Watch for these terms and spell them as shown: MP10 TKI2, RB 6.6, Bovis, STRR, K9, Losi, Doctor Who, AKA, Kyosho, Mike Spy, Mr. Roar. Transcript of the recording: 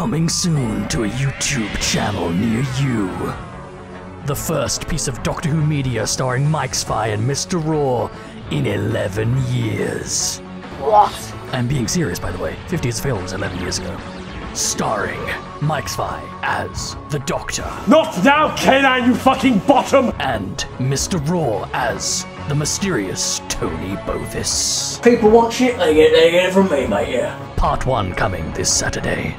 Coming soon to a YouTube channel near you. The first piece of Doctor Who media starring Mike Spy and Mr. Roar in 11 years. What? I'm being serious, by the way. 50th film was 11 years ago. Starring Mike Spy as the Doctor. Not now, K9, you fucking bottom! And Mr. Roar as the mysterious Tony Bovis. People want shit, they get it from me, mate, yeah. Part 1 coming this Saturday.